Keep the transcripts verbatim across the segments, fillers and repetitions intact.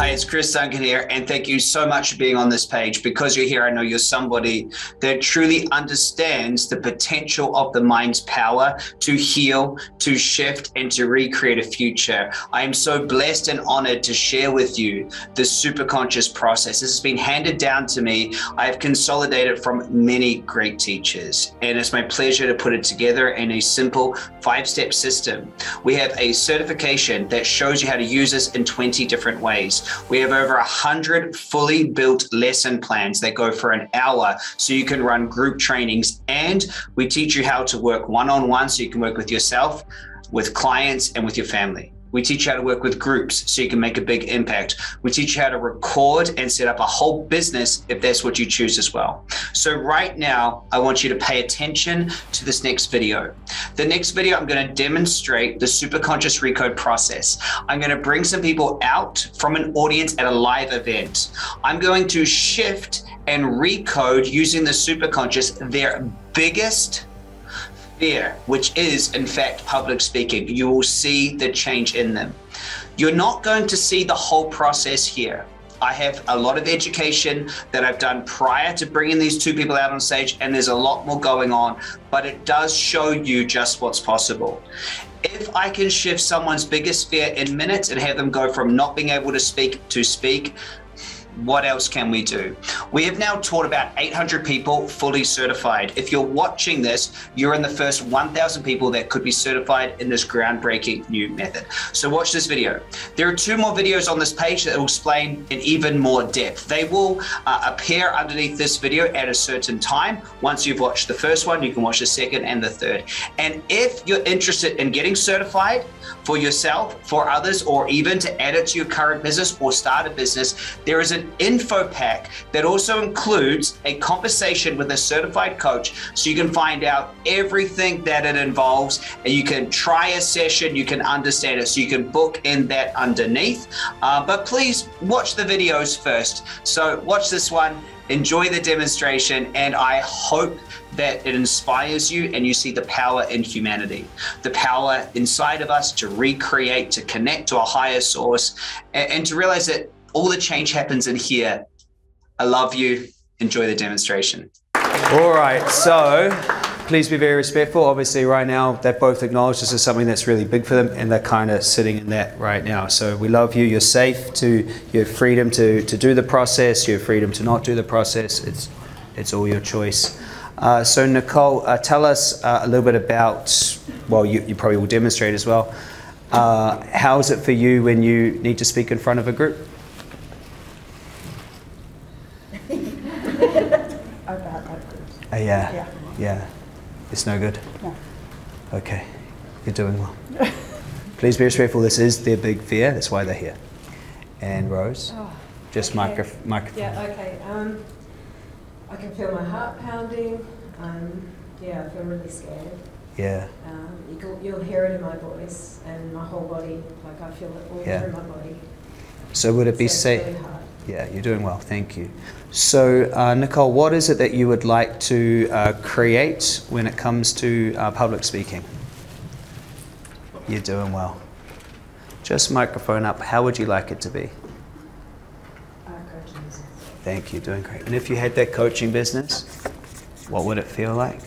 Hi, it's Chris Duncan here, and thank you so much for being on this page. Because you're here, I know you're somebody that truly understands the potential of the mind's power to heal, to shift, and to recreate a future. I am so blessed and honored to share with you the superconscious process. This has been handed down to me. I've consolidated from many great teachers, and it's my pleasure to put it together in a simple five-step system. We have a certification that shows you how to use this in twenty different ways. We have over one hundred fully built lesson plans that go for an hour, so you can run group trainings, and we teach you how to work one-on-one, so you can work with yourself, with clients, and with your family. We teach you how to work with groups so you can make a big impact. We teach you how to record and set up a whole business if that's what you choose as well. So right now, I want you to pay attention to this next video. The next video, I'm gonna demonstrate the superconscious recode process. I'm gonna bring some people out from an audience at a live event. I'm going to shift and recode using the superconscious their biggest fear, which is in fact public speaking. You will see the change in them. You're not going to see the whole process here. I have a lot of education that I've done prior to bringing these two people out on stage, and there's a lot more going on, but it does show you just what's possible. If I can shift someone's biggest fear in minutes and have them go from not being able to speak to speak, what else can we do? We have now taught about eight hundred people fully certified. If you're watching this, you're in the first one thousand people that could be certified in this groundbreaking new method. So watch this video. There are two more videos on this page that will explain in even more depth. They will uh, appear underneath this video at a certain time. Once you've watched the first one, you can watch the second and the third. And if you're interested in getting certified for yourself, for others, or even to add it to your current business or start a business, there is an info pack that also includes a conversation with a certified coach, so you can find out everything that it involves, and you can try a session, you can understand it, so you can book in that underneath. Uh, but please watch the videos first. So watch this one, enjoy the demonstration, and I hope that it inspires you and you see the power in humanity, the power inside of us to recreate, to connect to a higher source, and, and to realize that all the change happens in here. I love you. Enjoy the demonstration. All right, so please be very respectful. Obviously right now they've both acknowledged this is something that's really big for them, and they're kind of sitting in that right now. So we love you. You're safe to your freedom to, to do the process, your freedom to not do the process. It's, it's all your choice. Uh, so Nicole, uh, tell us uh, a little bit about, well, you, you probably will demonstrate as well. Uh, how is it for you when you need to speak in front of a group? Uh, yeah, yeah, yeah. It's no good. No. Okay, you're doing well. Please be respectful. This is their big fear. That's why they're here. And Rose, oh, just okay. micro microphone. Yeah, okay. Um, I can feel my heart pounding. Um, yeah, I feel really scared. Yeah. Um, you can, you'll hear it in my voice and my whole body. Like I feel it all yeah. through my body. So would it be safe? Really yeah, you're doing well. Thank you. So, uh, Nicole, what is it that you would like to uh, create when it comes to uh, public speaking? You're doing well. Just microphone up. How would you like it to be? Uh, coaching business. Thank you. Doing great. And if you had that coaching business, what would it feel like?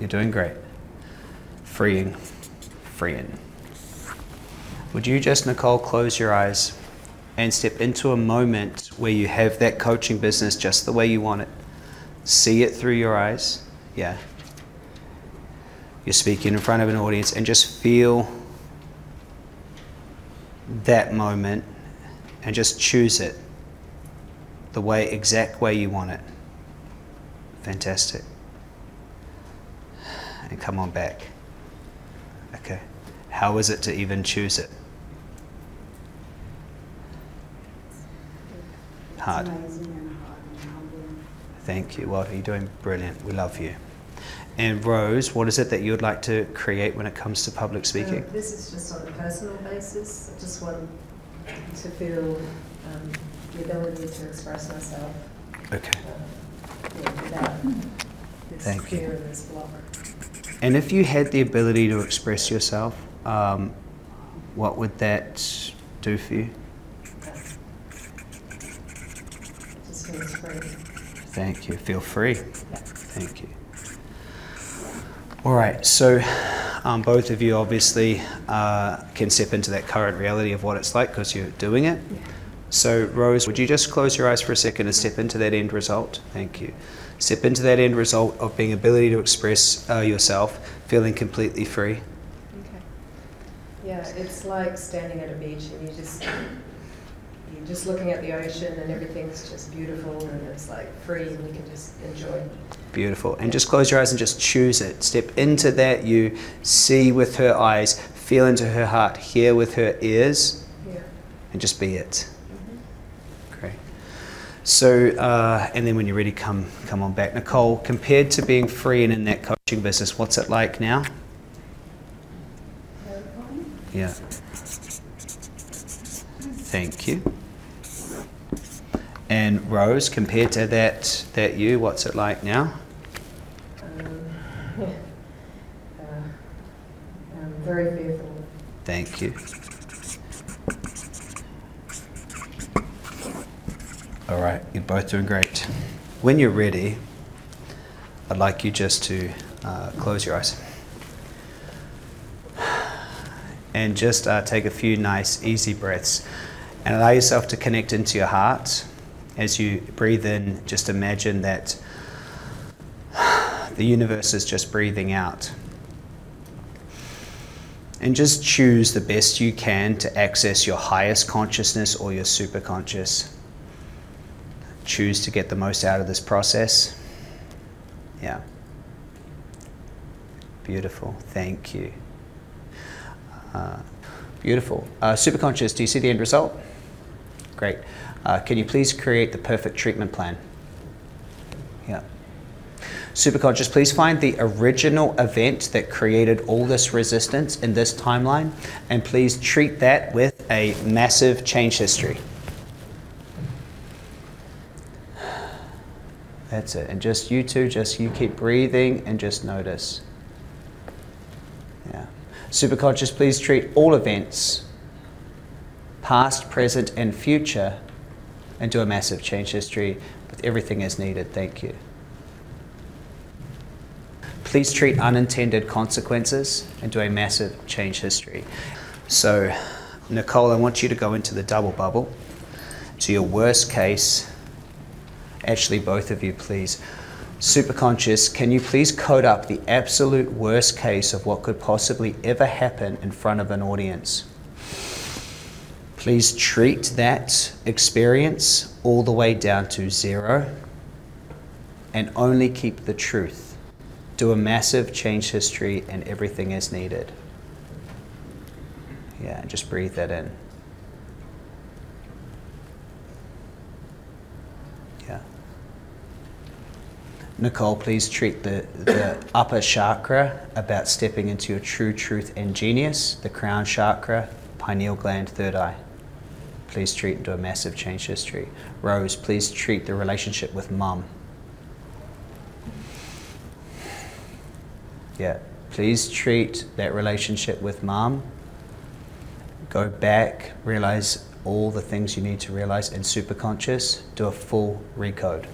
You're doing great. Freeing. Freeing. Would you just, Nicole, close your eyes and step into a moment where you have that coaching business just the way you want it. See it through your eyes. Yeah. You're speaking in front of an audience, and just feel that moment and just choose it the way, exact way you want it. Fantastic. And come on back. Okay. How is it to even choose it? Hard. Thank you. Well, you're doing brilliant. We love you. And Rose, what is it that you would like to create when it comes to public speaking? Um, this is just on a personal basis. I just want to feel um, the ability to express myself. Okay. Uh, yeah, without this Thank fear you. And this block. And if you had the ability to express yourself, um, what would that do for you? Just feel free. Thank you. Feel free. Yeah. Thank you. All right, so um, both of you obviously uh, can step into that current reality of what it's like because you're doing it. Yeah. So Rose, would you just close your eyes for a second and step into that end result? Thank you. Step into that end result of being ability to express uh, yourself, feeling completely free. Okay. Yeah, it's like standing at a beach and you just, you're just looking at the ocean and everything's just beautiful and it's like free and you can just enjoy. Beautiful. And just close your eyes and just choose it. Step into that. You see with her eyes, feel into her heart, hear with her ears, yeah. And just be it. So, uh, and then when you're ready, come come on back. Nicole, compared to being free and in that coaching business, what's it like now? Yeah. Thank you. And Rose, compared to that, that you, what's it like now? Um, yeah. uh, I'm very fearful. Thank you. All right, you're both doing great. When you're ready, I'd like you just to uh, close your eyes. And just uh, take a few nice, easy breaths. And allow yourself to connect into your heart. As you breathe in, just imagine that the universe is just breathing out. And just choose the best you can to access your highest consciousness or your superconscious. Choose to get the most out of this process. Yeah. Beautiful. Thank you. Uh, beautiful. Uh, Superconscious, do you see the end result? Great. Uh, can you please create the perfect treatment plan? Yeah. Superconscious, please find the original event that created all this resistance in this timeline, and please treat that with a massive change history. That's it. And just you two, just you keep breathing and just notice. Yeah. Superconscious, please treat all events, past, present, and future, and do a massive change history with everything as needed. Thank you. Please treat unintended consequences and do a massive change history. So, Nicole, I want you to go into the double bubble, to your worst case. Actually, both of you, please. Superconscious, can you please code up the absolute worst case of what could possibly ever happen in front of an audience? Please treat that experience all the way down to zero and only keep the truth. Do a massive change history and everything as needed. Yeah, just breathe that in. Nicole, please treat the, the upper chakra about stepping into your true truth and genius, the crown chakra, pineal gland, third eye. Please treat and do a massive change history. Rose, please treat the relationship with mum. Yeah, please treat that relationship with mum. Go back, realize all the things you need to realize, and superconscious, do a full recode.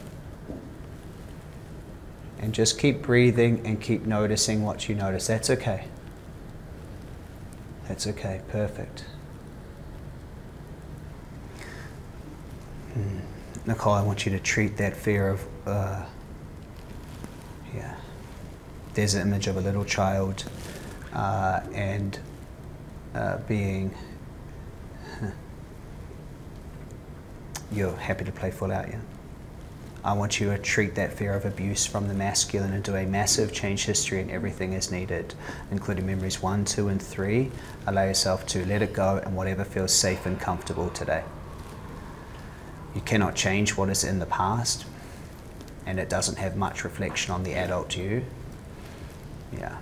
And just keep breathing and keep noticing what you notice. That's okay. That's okay. Perfect. Mm. Nicole, I want you to treat that fear of, uh, yeah. There's an image of a little child uh, and uh, being, huh. You're happy to play full out, yeah? I want you to treat that fear of abuse from the masculine and do a massive change history and everything as needed, including memories one, two, and three. Allow yourself to let it go and whatever feels safe and comfortable today. You cannot change what is in the past, and it doesn't have much reflection on the adult you. Yeah.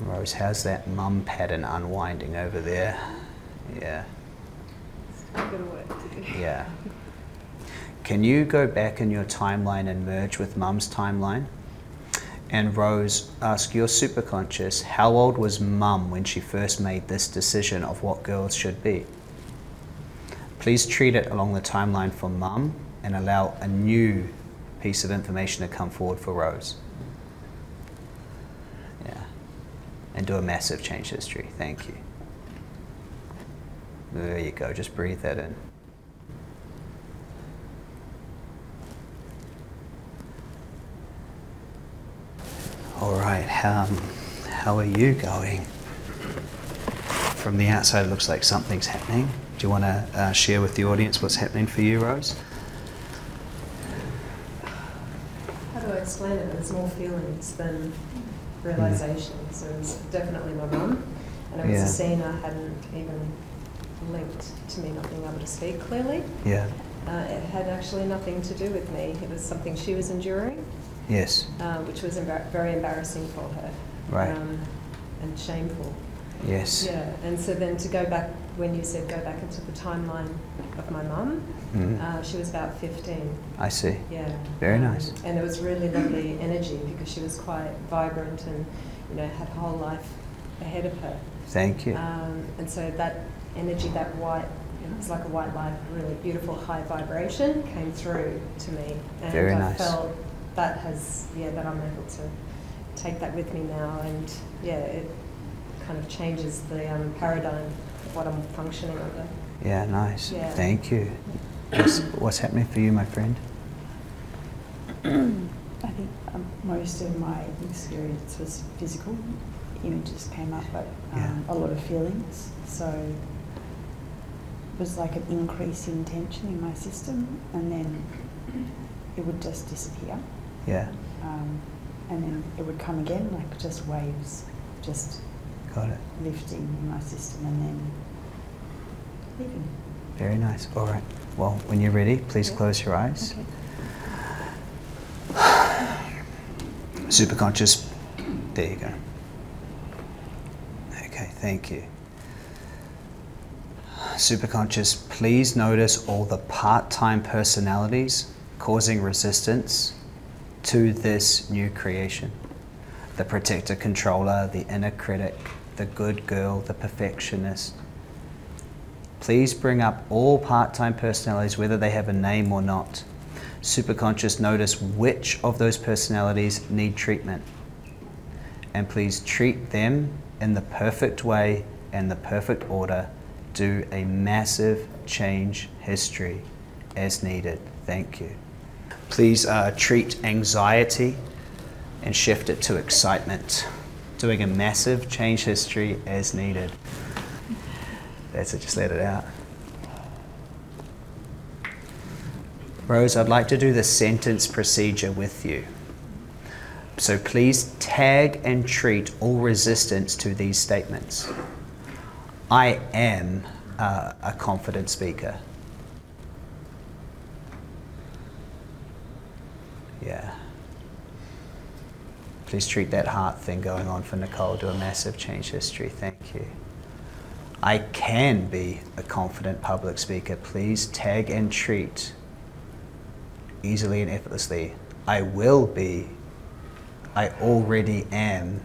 Rose, how's that mum pattern unwinding over there? Yeah. Yeah. Can you go back in your timeline and merge with mum's timeline and Rose ask your superconscious, how old was Mum when she first made this decision of what girls should be? Please treat it along the timeline for Mum and allow a new piece of information to come forward for Rose. Yeah. And do a massive change history. Thank you. There you go. Just breathe that in. All right, um, how are you going? From the outside, it looks like something's happening. Do you want to uh, share with the audience what's happening for you, Rose? How do I explain it? It's more feelings than realisation. Mm. So it's definitely my mum. And it was yeah. a scene I hadn't even linked to me not being able to speak clearly. Yeah. Uh, it had actually nothing to do with me. It was something she was enduring. Yes. Uh, which was embar very embarrassing for her. Right. Um, and shameful. Yes. Yeah. And so then to go back, when you said go back into the timeline of my mum, mm. uh, she was about fifteen. I see. Yeah. Very nice. Um, and it was really lovely energy because she was quite vibrant and, you know, had her whole life ahead of her. Thank you. Um, and so that energy, that white, it was like a white light, really beautiful high vibration came through to me. And very I nice. Felt that has, yeah, that I'm able to take that with me now, and yeah, it kind of changes the um, paradigm of what I'm functioning under. Yeah, nice. Yeah. Thank you. What's, what's happening for you, my friend? I think um, most of my experience was physical. Images came up, but um, yeah. a lot of feelings. So it was like an increase in tension in my system, and then it would just disappear. Yeah. Um, and then it would come again, like just waves, just got it. Lifting in my system and then leaving. Very nice. All right. Well, when you're ready, please yeah. close your eyes. Okay. Superconscious. There you go. Okay, thank you. Superconscious, please notice all the part-time personalities causing resistance to this new creation. The protector controller, the inner critic, the good girl, the perfectionist. Please bring up all part-time personalities, whether they have a name or not. Superconscious, notice which of those personalities need treatment. And please treat them in the perfect way and the perfect order. Do a massive change history as needed. Thank you. Please uh, treat anxiety and shift it to excitement, doing a massive change history as needed. That's it, just let it out. Rose, I'd like to do the sentence procedure with you. So please tag and treat all resistance to these statements. I am uh, a confident speaker. Yeah. Please treat that heart thing going on for Nicole. Do a massive change history. Thank you. I can be a confident public speaker. Please tag and treat easily and effortlessly. I will be. I already am.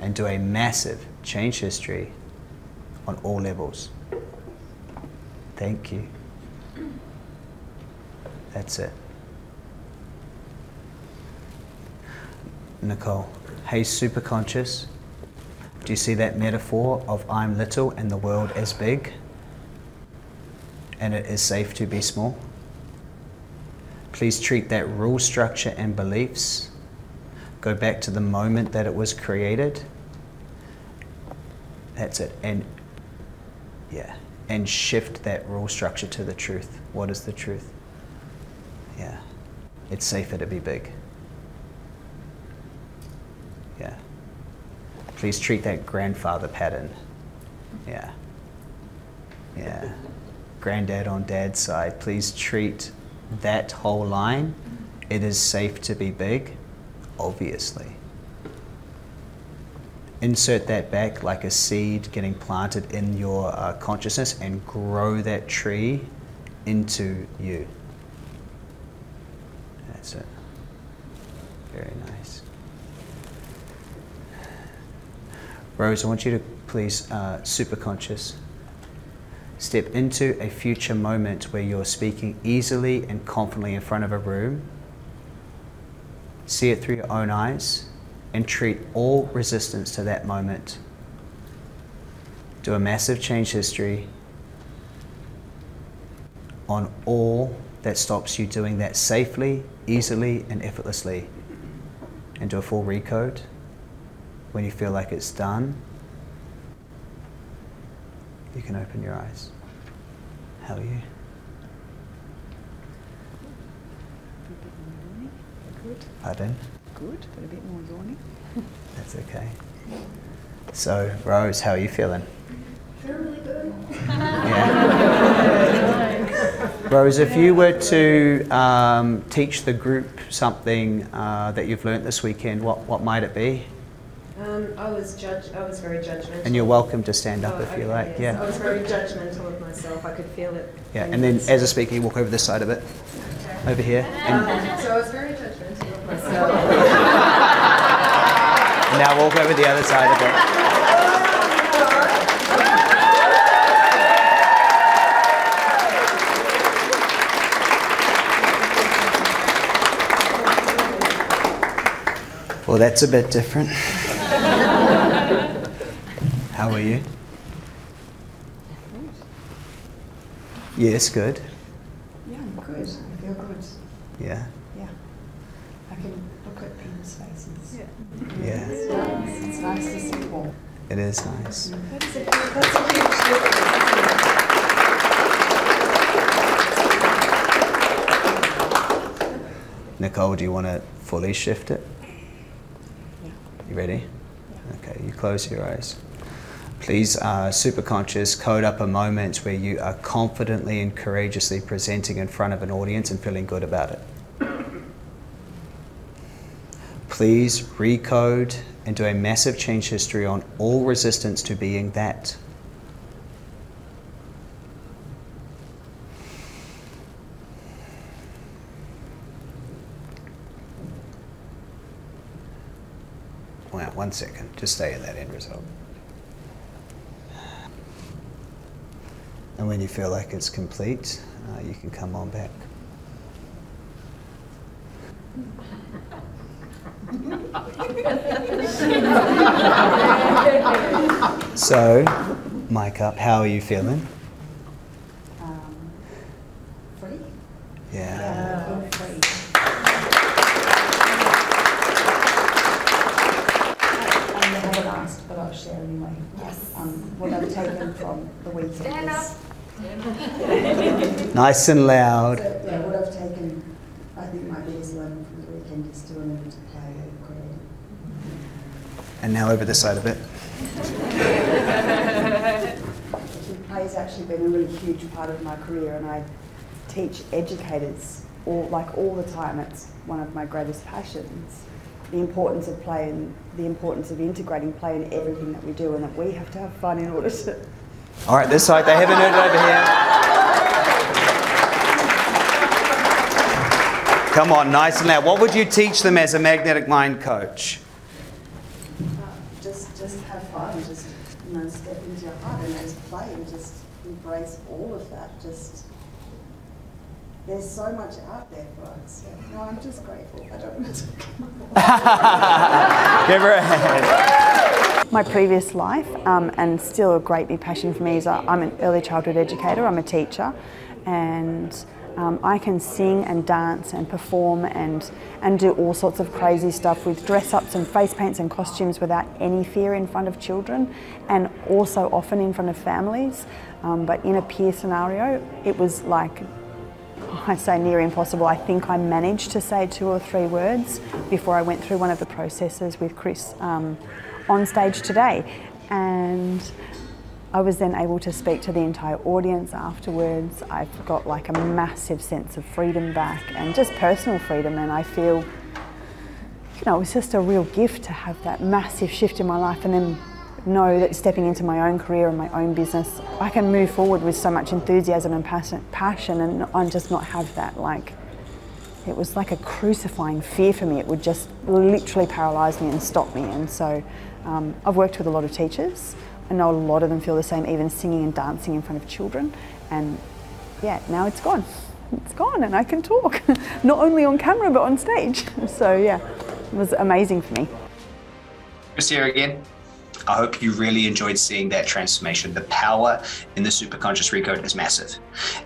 And do a massive change history on all levels. Thank you. That's it. Nicole, hey superconscious, do you see that metaphor of I'm little and the world is big? And it is safe to be small? Please treat that rule structure and beliefs. Go back to the moment that it was created. That's it. And yeah, and shift that rule structure to the truth. What is the truth? Yeah, it's safer to be big. Yeah. Please treat that grandfather pattern. Yeah. Yeah. Granddad on dad's side. Please treat that whole line. It is safe to be big, obviously. Insert that back like a seed getting planted in your uh, consciousness and grow that tree into you. That's it. Very nice. Rose, I want you to please, uh, superconscious, step into a future moment where you're speaking easily and confidently in front of a room. See it through your own eyes and treat all resistance to that moment. Do a massive change history on all that stops you doing that safely, easily, and effortlessly. And do a full recode when you feel like it's done. You can open your eyes. How are you? Good. Pardon? Good, but a bit more yawning. That's okay. So, Rose, how are you feeling? Feeling really good. Yeah. Rose, if you were to um, teach the group something uh, that you've learnt this weekend, what what might it be? Um, I was judge. I was very judgmental. And you're welcome to stand up oh, if okay, you like. Yes. Yeah. I was very judgmental of myself. I could feel it. Yeah. And then, as a speaker, you walk over this side of it, okay. Over here. And um, so I was very judgmental of myself. And now walk over the other side of it. Well, that's a bit different. How are you? Yes, good. Yeah, I'm good. I feel good. Yeah? Yeah. I can look at people's faces. Yeah. Yeah. It's nice. It's nice to see people. It is nice. That's a, that's a huge difference. Nicole, do you want to fully shift it? Yeah. You ready? Yeah. Okay, you close your eyes. Please, uh, superconscious, code up a moment where you are confidently and courageously presenting in front of an audience and feeling good about it. Please recode and do a massive change history on all resistance to being that. Wow, one second, just stay in that end result. And when you feel like it's complete, uh, you can come on back. So, mic up, how are you feeling? Um, free. Yeah. yeah free. I never asked, but I'll share anyway. Yes. Um, what I've taken from the weekend. Stand up. Nice and loud. So, yeah, what I've taken, I think my biggest learning from the weekend is to remember to play creative. And now over this side of it. Play has actually been a really huge part of my career, and I teach educators all, like all the time. It's one of my greatest passions. The importance of play and the importance of integrating play in everything that we do, and that we have to have fun in order to. All right, this side, they haven't heard it over here. Come on, nice and loud. What would you teach them as a magnetic mind coach? Uh, just, just have fun, just, you know, step into your heart and just play and just embrace all of that. Just, there's so much out there for us. Yeah. No, I'm just grateful. I don't want to talk. Give her a hand. My previous life, um, and still a great big passion for me, is I'm an early childhood educator, I'm a teacher, and um, I can sing and dance and perform and, and do all sorts of crazy stuff with dress-ups and face paints and costumes without any fear in front of children, and also often in front of families, um, but in a peer scenario it was like, I say near impossible. I think I managed to say two or three words before I went through one of the processes with Chris um, on stage today, and I was then able to speak to the entire audience afterwards. I've got like a massive sense of freedom back, and just personal freedom, and I feel, you know, it was just a real gift to have that massive shift in my life, and then know that stepping into my own career and my own business, I can move forward with so much enthusiasm and passion, and I'm just not have that like It was like a crucifying fear for me. It would just literally paralyze me and stop me. And so um, I've worked with a lot of teachers. I know a lot of them feel the same, even singing and dancing in front of children. And yeah, now it's gone. It's gone and I can talk, not only on camera, but on stage. So yeah, it was amazing for me. Chris here again. I hope you really enjoyed seeing that transformation. The power in the Superconscious Recode is massive.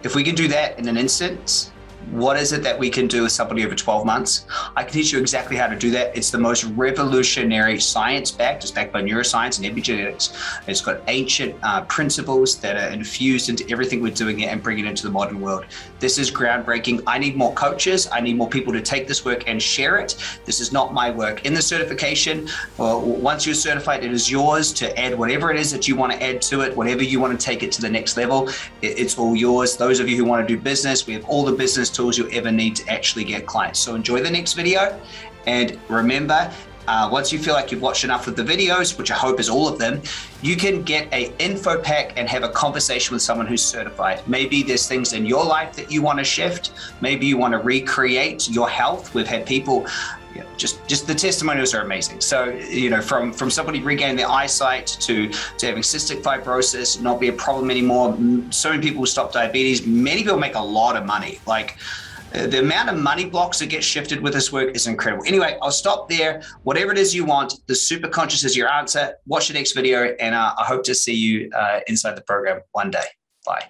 If we can do that in an instant, what is it that we can do with somebody over twelve months? I can teach you exactly how to do that. It's the most revolutionary science backed, it's backed by neuroscience and epigenetics. It's got ancient uh, principles that are infused into everything we're doing and bringing it into the modern world. This is groundbreaking. I need more coaches. I need more people to take this work and share it. This is not my work. In the certification, well, once you're certified, it is yours to add whatever it is that you want to add to it, whatever you want to take it to the next level. It's all yours. Those of you who want to do business, we have all the business tools you'll ever need to actually get clients. So enjoy the next video, and remember, uh, once you feel like you've watched enough of the videos, which I hope is all of them, you can get a info pack and have a conversation with someone who's certified. Maybe there's things in your life that you want to shift. Maybe you want to recreate your health. We've had people, you know, just just the testimonials are amazing. So you know, from from somebody regaining their eyesight to to having cystic fibrosis not be a problem anymore. So many people stop diabetes. Many people make a lot of money. Like the amount of money blocks that get shifted with this work is incredible. Anyway, I'll stop there. Whatever it is you want, the Superconscious is your answer. Watch the next video, and uh, I hope to see you uh, inside the program one day. Bye.